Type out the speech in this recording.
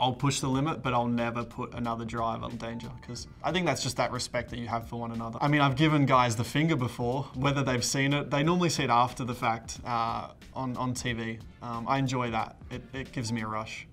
I'll push the limit, but I'll never put another driver in danger, because I think that's just that respect that you have for one another. I mean, I've given guys the finger before, whether they've seen it. They normally see it after the fact on TV. I enjoy that. It gives me a rush.